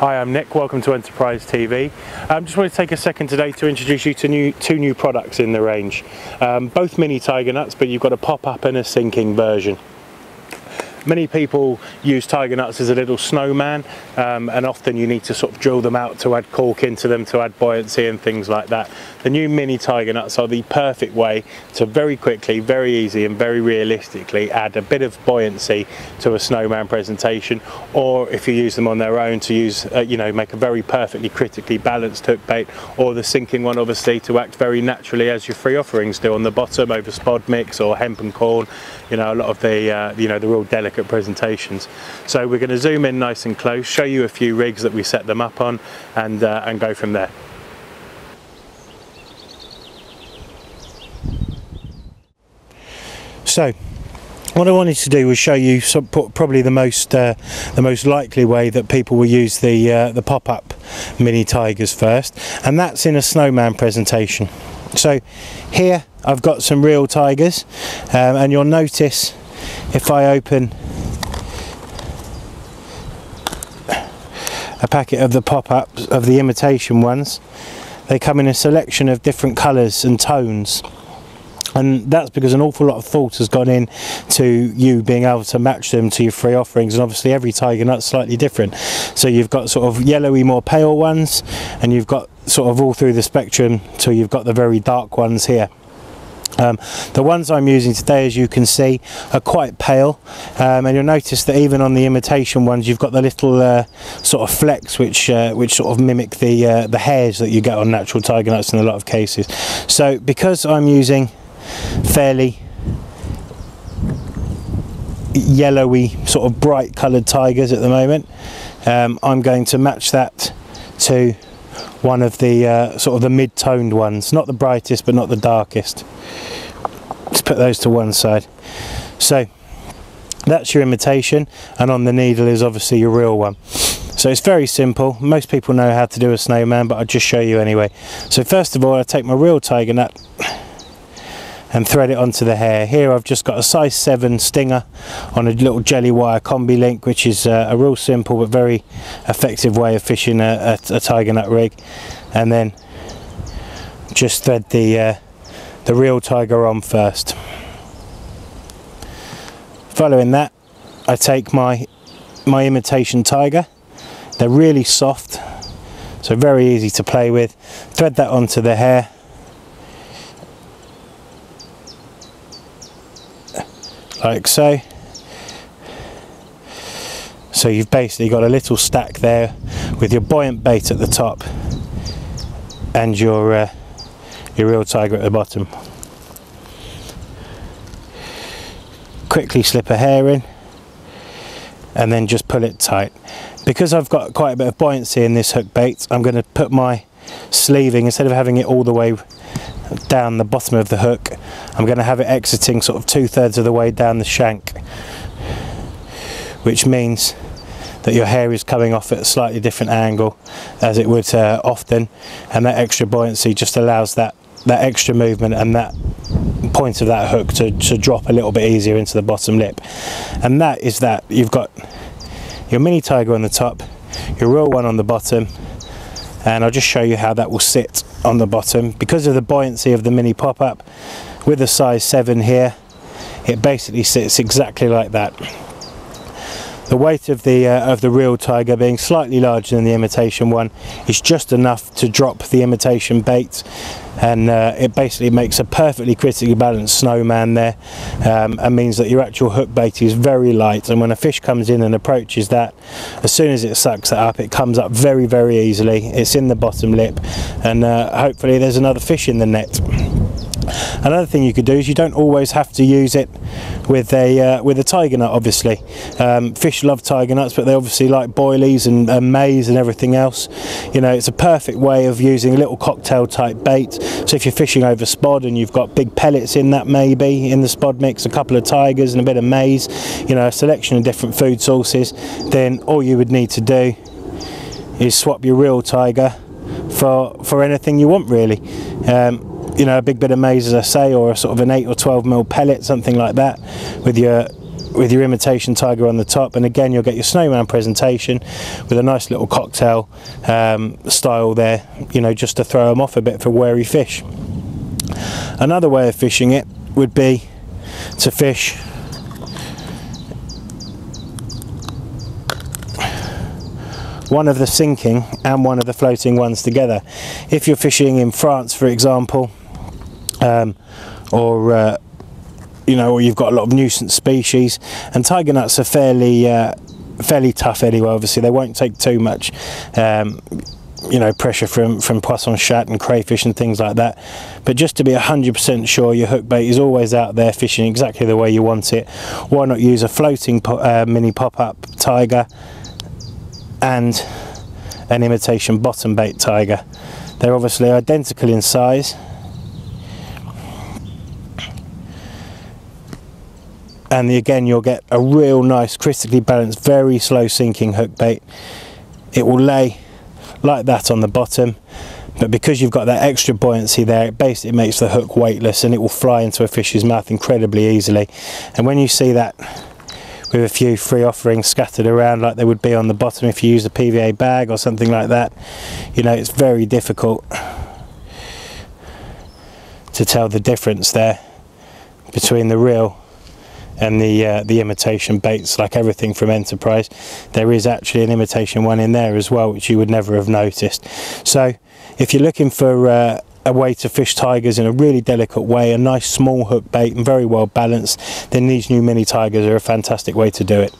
Hi, I'm Nick, welcome to Enterprise TV. I just want to take a second today to introduce you to two new products in the range. Both mini Tiger Nuts, but you've got a pop-up and a sinking version. Many people use Tiger Nuts as a little snowman, and often you need to sort of drill them out to add cork into them to add buoyancy and things like that. The new mini Tiger Nuts are the perfect way to very quickly, very easy and very realistically add a bit of buoyancy to a snowman presentation, or if you use them on their own to use, make a very perfectly critically balanced hook bait, or the sinking one obviously to act very naturally as your free offerings do on the bottom over spod mix or hemp and corn, a lot of the, the real delicate presentations. So we're going to zoom in nice and close, show you a few rigs that we set them up on, and go from there. So what I wanted to do was show you probably the most likely way that people will use the pop-up mini Tigers first, and that's in a snowman presentation. So here I've got some real Tigers, and you'll notice if I open a packet of the pop-ups, of the imitation ones, they come in a selection of different colours and tones. And that's because an awful lot of thought has gone in to you being able to match them to your free offerings, and obviously every Tiger Nut's slightly different. So you've got sort of yellowy, more pale ones, and you've got sort of all through the spectrum till you've got the very dark ones here. The ones I'm using today, as you can see, are quite pale, and you'll notice that even on the imitation ones you've got the little sort of flecks which sort of mimic the hairs that you get on natural Tiger Nuts in a lot of cases. So because I'm using fairly yellowy sort of bright coloured Tigers at the moment, I'm going to match that to one of the sort of the mid-toned ones, not the brightest but not the darkest. Let's put those to one side. So that's your imitation, and on the needle is obviously your real one. So it's very simple. Most people know how to do a snowman, but I'll just show you anyway. So first of all, I take my real Tiger Nut and thread it onto the hair. Here I've just got a size 7 stinger on a little jelly wire combi link, which is a real simple but very effective way of fishing a Tiger Nut rig. And then just thread the real Tiger on first. Following that, I take my imitation Tiger. They're really soft, so very easy to play with. Thread that onto the hair. Like so. So you've basically got a little stack there with your buoyant bait at the top and your real Tiger at the bottom. Quickly slip a hair in and then just pull it tight. Because I've got quite a bit of buoyancy in this hook bait, I'm going to put my sleeving, instead of having it all the way down the bottom of the hook, I'm going to have it exiting sort of 2/3 of the way down the shank, which means that your hair is coming off at a slightly different angle as it would often, and that extra buoyancy just allows that extra movement and that point of that hook to drop a little bit easier into the bottom lip. And that is that. You've got your mini Tiger on the top, your real one on the bottom, and I'll just show you how that will sit on the bottom. Because of the buoyancy of the mini pop-up, with a size 7 here, it basically sits exactly like that. The weight of the real Tiger, being slightly larger than the imitation one, is just enough to drop the imitation bait, and it basically makes a perfectly critically balanced snowman there, and means that your actual hook bait is very light, and when a fish comes in and approaches that, as soon as it sucks that up, it comes up very, very easily. It's in the bottom lip, and hopefully there's another fish in the net. Another thing you could do is you don't always have to use it with a Tiger Nut, obviously. Fish love Tiger Nuts, but they obviously like boilies and maize and everything else. It's a perfect way of using a little cocktail type bait. So if you're fishing over spod and you've got big pellets in that, maybe in the spod mix, a couple of Tigers and a bit of maize, a selection of different food sources, then all you would need to do is swap your real Tiger for anything you want, really. A big bit of maize, as I say, or a sort of an 8 or 12 mil pellet, something like that, with your with your imitation tiger on the top, and again you'll get your snowman presentation with a nice little cocktail style there, you know, just to throw them off a bit for wary fish. Another way of fishing it would be to fish one of the sinking and one of the floating ones together. If you're fishing in France, for example, you know, or you've got a lot of nuisance species, and tiger nuts are fairly tough anyway. Obviously they won't take too much you know, pressure from poisson chat and crayfish and things like that, but just to be 100% sure your hook bait is always out there fishing exactly the way you want it, why not use a floating mini pop-up tiger and an imitation bottom bait tiger? They're obviously identical in size, and again you'll get a real nice critically balanced, very slow sinking hook bait. It will lay like that on the bottom, but because you've got that extra buoyancy there, it basically makes the hook weightless and it will fly into a fish's mouth incredibly easily. And when you see that with a few free offerings scattered around like they would be on the bottom if you use a PVA bag or something like that, you know, it's very difficult to tell the difference there between the real and the imitation baits. Like everything from Enterprise, there is actually an imitation one in there as well, which you would never have noticed. So if you're looking for a way to fish tigers in a really delicate way, a nice small hook bait and very well balanced, then these new mini tigers are a fantastic way to do it.